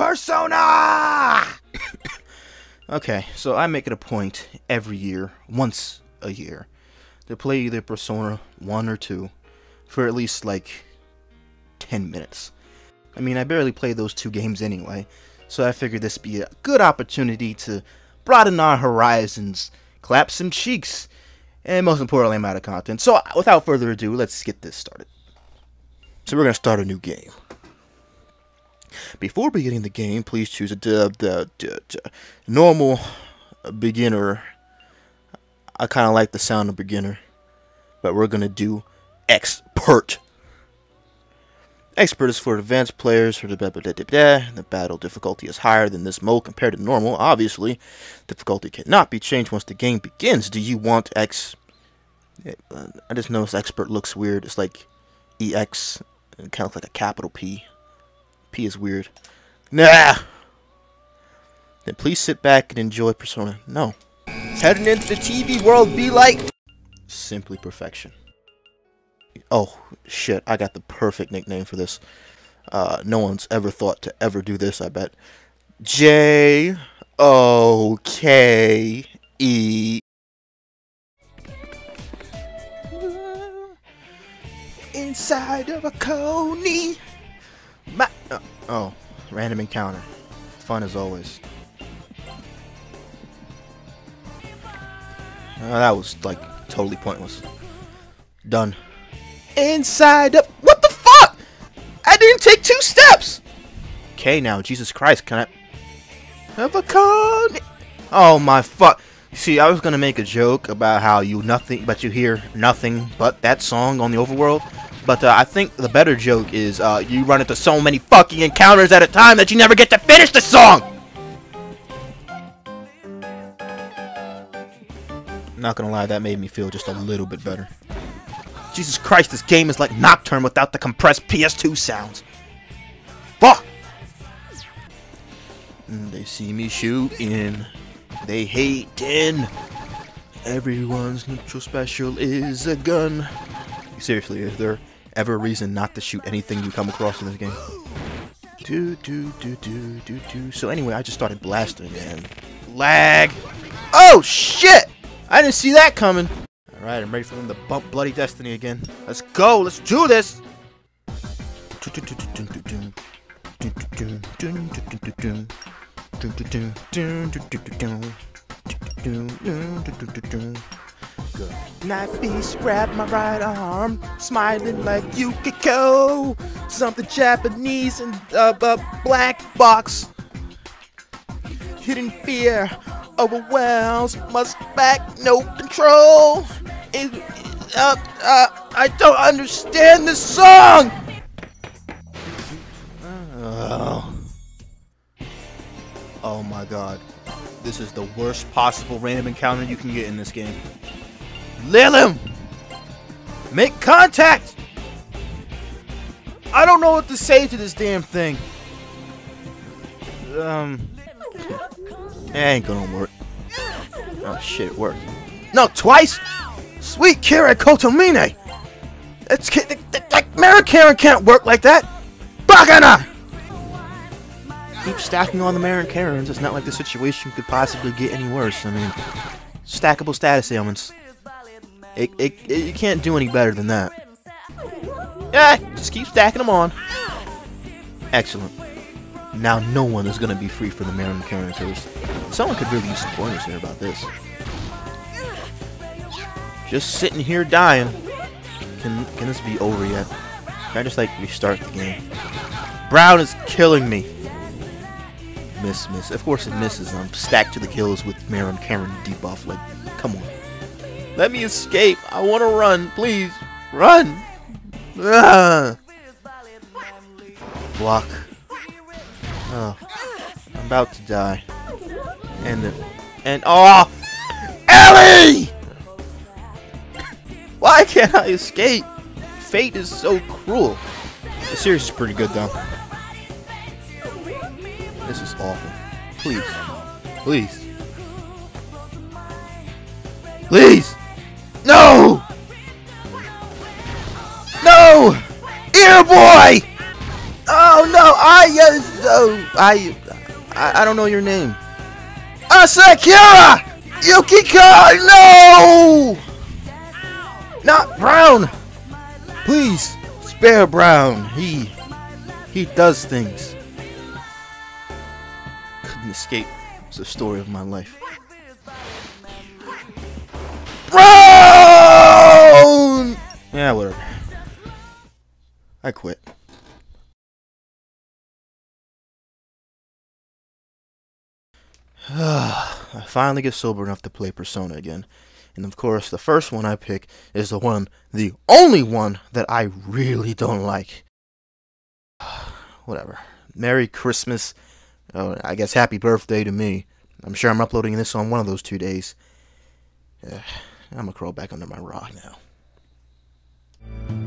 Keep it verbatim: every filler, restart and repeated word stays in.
Persona! Okay, so I make it a point every year, once a year, to play either Persona one or two for at least like ten minutes. I mean, I barely play those two games anyway, so I figured this would be a good opportunity to broaden our horizons, clap some cheeks, and most importantly, I'm out of content. So without further ado, let's get this started. So we're going to start a new game. Before beginning the game, please choose a duh, duh, duh, duh. normal beginner. I kind of like the sound of beginner, but we're going to do expert. Expert is for advanced players. For the, blah, blah, blah, blah, blah. The battle difficulty is higher than this mode compared to normal. Obviously, difficulty cannot be changed once the game begins. Do you want X? I just noticed expert looks weird. It's like E X, it kind of looks like a capital P. P is weird. Nah! Then please sit back and enjoy Persona. No. Heading into the T V world, be like... simply perfection. Oh, shit. I got the perfect nickname for this. Uh, no one's ever thought to ever do this, I bet. J O K E. Inside of a coney. My oh, oh, random encounter. Fun as always. Oh, that was like totally pointless. Done. Inside of what the fuck? I didn't take two steps. Okay, now Jesus Christ, can I have a con? Oh my fuck! See, I was gonna make a joke about how you nothing, but you hear nothing but that song on the overworld. But uh, I think the better joke is uh, you run into so many fucking encounters at a time that you never get to finish the song! Not gonna lie, that made me feel just a little bit better. Jesus Christ, this game is like Nocturne without the compressed P S two sounds. Fuck! They see me shooting. They hating. Everyone's neutral special is a gun. Seriously, is there ever a reason not to shoot anything you come across in this game? Do, do, do, do, do, do. So anyway, I just started blasting, man. Lag! Oh, shit! I didn't see that coming. Alright, I'm ready for them to bump bloody Destiny again. Let's go! Let's do this! Knife piece grabbed my right arm, smiling like Yukiko. Something Japanese in a, a black box. Hidden fear overwhelms, must back, no control. It, it, uh, uh, I don't understand this song. Oh. Oh my god. This is the worst possible random encounter you can get in this game. Lilim! Make contact! I don't know what to say to this damn thing. Um... It ain't gonna work. Oh shit, it worked. No, twice! Sweet Kira Kotomine! That's... That, that, that Marikaren can't work like that! Bagana! Keep stacking on the Marikarens. It's not like the situation could possibly get any worse. I mean... Stackable status ailments. It, it, it, you can't do any better than that. Yeah, just keep stacking them on. Excellent. Now no one is going to be free for the Marikaren characters. Someone could really use some pointers here about this. Just sitting here dying. Can, can this be over yet? Can I just, like, restart the game? Brown is killing me. Miss, miss. Of course it misses. I'm stacked to the kills with Marikaren debuff. Like, come on. Let me escape. I want to run. Please. Run. Ugh. Block. Oh. I'm about to die. And the... And... Oh! Ellie! Why can't I escape? Fate is so cruel. The series is pretty good, though. This is awful. Please. Please. Please! No! No! Ear boy! Oh no! I uh, Oh, I, I, I don't know your name. Asakura! Yukiko! No! Not Brown! Please, spare Brown. He, he does things. Couldn't escape. It's the story of my life. Brown! Yeah, whatever. I quit. I finally get sober enough to play Persona again. And of course, the first one I pick is the one, the only one, that I really don't like. Whatever. Merry Christmas. Oh, I guess happy birthday to me. I'm sure I'm uploading this on one of those two days. Yeah, I'm gonna crawl back under my rock now.